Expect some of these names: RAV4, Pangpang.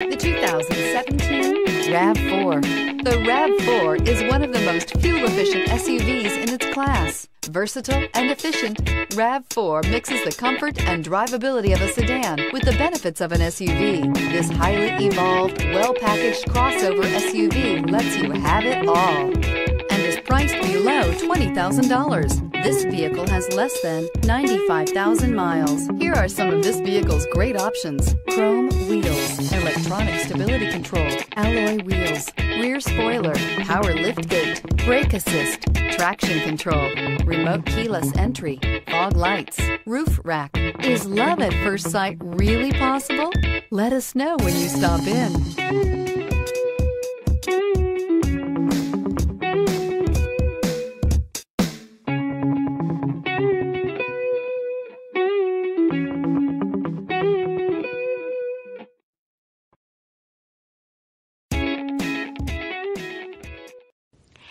The 2017 RAV4. The RAV4 is one of the most fuel-efficient SUVs in its class. Versatile and efficient, RAV4 mixes the comfort and drivability of a sedan with the benefits of an SUV. This highly evolved, well-packaged crossover SUV lets you have it all and is priced below $20,000. This vehicle has less than 95,000 miles. Here are some of this vehicle's great options: chrome wheels, electronic stability control, alloy wheels, rear spoiler, power liftgate, brake assist, traction control, remote keyless entry, fog lights, roof rack. Is love at first sight really possible? Let us know when you stop in.